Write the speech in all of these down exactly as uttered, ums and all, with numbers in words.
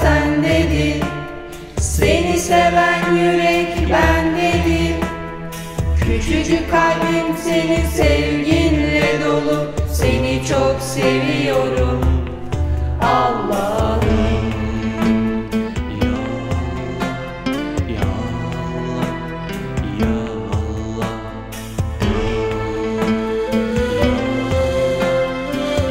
sendedir. Seni seven yürek bendedir. Küçücük kalbim senin sevginle dolu. Seni çok seviyorum Allah'ım. Ya Allah, ya Allah, ya Allah, ya Allah,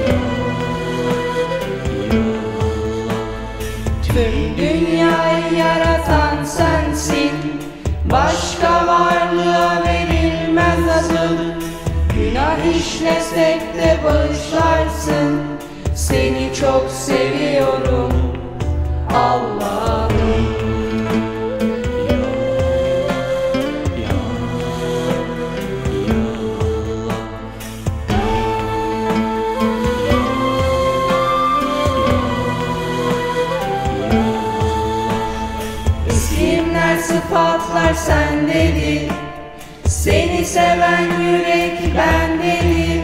ya Allah. Tüm dünyayı yaratan sensin, başka varlığa verilmez asıl. Günah işlesek de bağışlarsın. Seni çok seviyorum Allah'ım. Ya Allah, isimler sıfatlar sendedir. Seni seven yürek bendedir.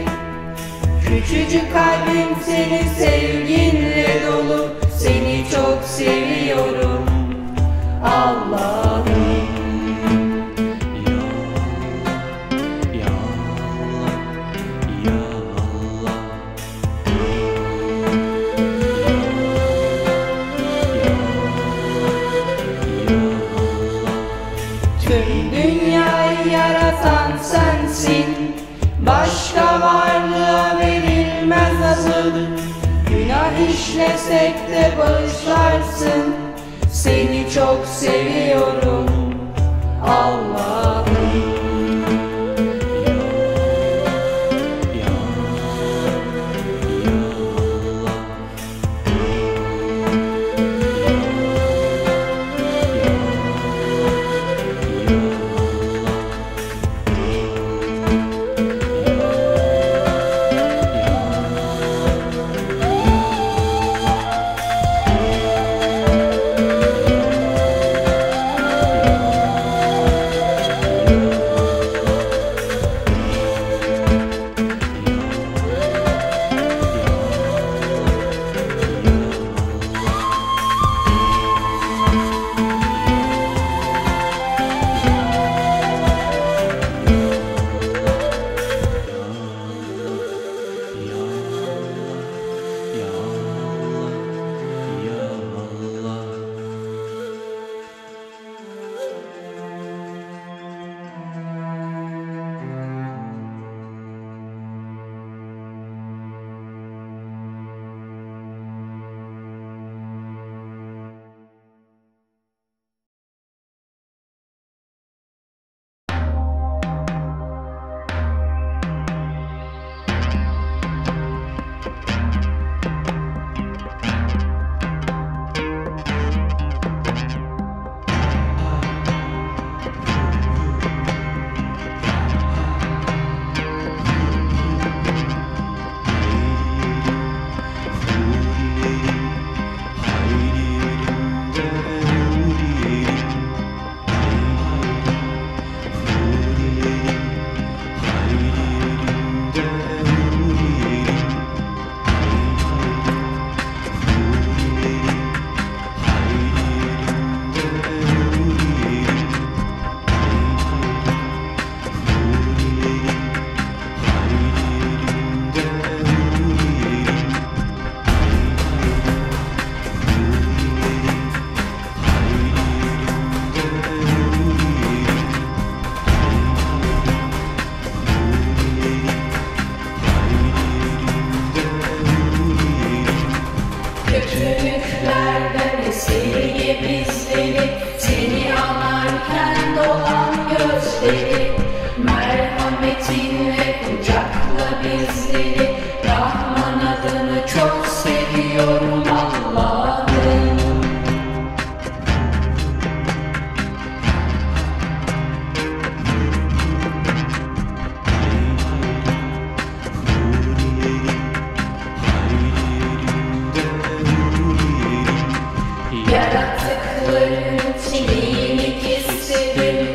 Küçücük kalbim senin sevginle dolu. Seni çok seviyorum Allah'ım. Ya Allah, ya Allah, ya Allah, ya Allah, ya Allah. Tüm dünyayı yaratan sensin, başka varlığa verilmez asıl. Günah işlesek de bağışlarsın. Seni çok seviyorum Allah'ım.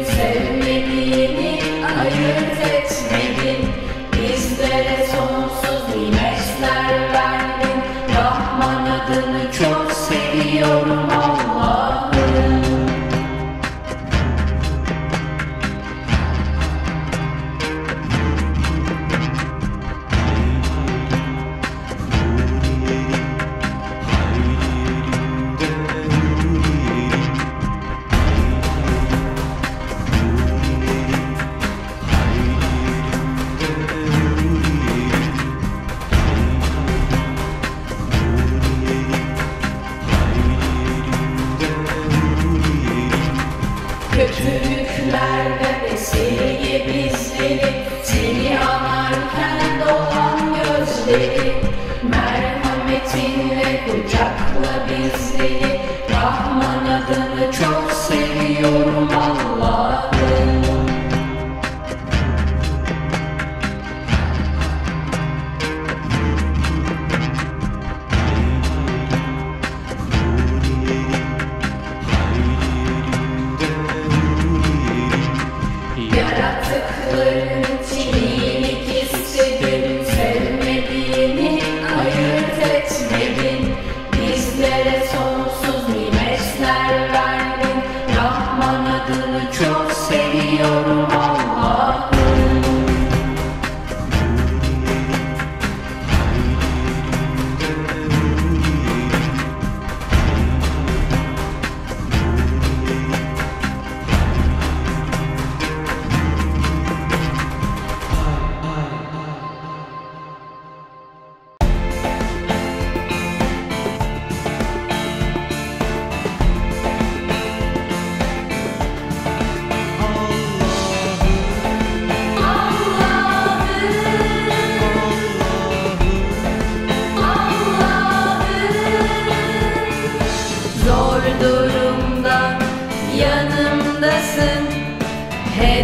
Sevmediğini ayırt etmedin, bizlere sonsuz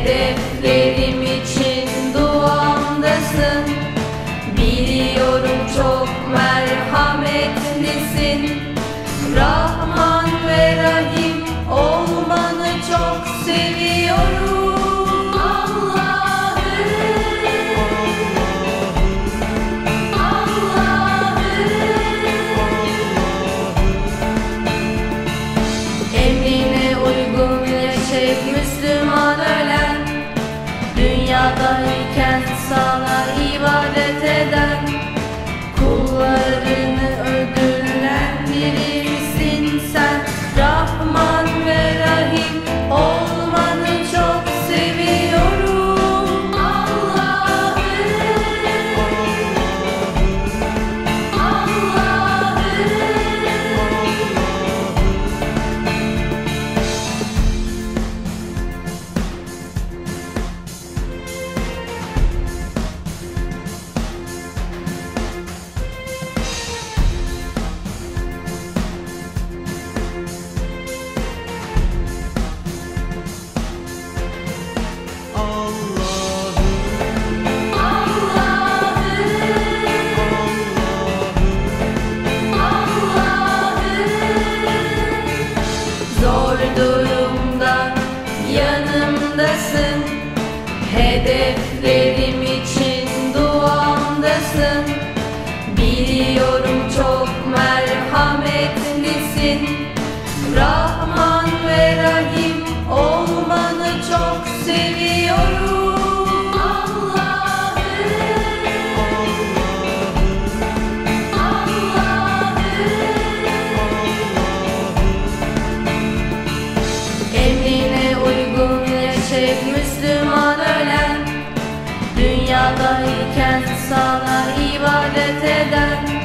hedeflerim için duamdasın. Biliyorum çok merhametlisin. Rahman ve Rahim olmanı çok seviyorum. Allah'ım, Allah'ım, emrine uygun yaşayıp Müslüman ölen, dünyadayken sana ibadet eden kullarını ödüllendirirsin sen. Rahman ve Rahim olmanı çok seviyorum. Allah'ım, Allah'ım. Zor durumda yanımdasın, hedeflerim için duamdasın. Biliyorum çok merhametlisin. Rahman ve Rahim olmanı çok seviyorum. Allah'ım, Allah'ım. Emrine uygun yaşayıp Müslüman ölen, dünyadayken sana ibadet eden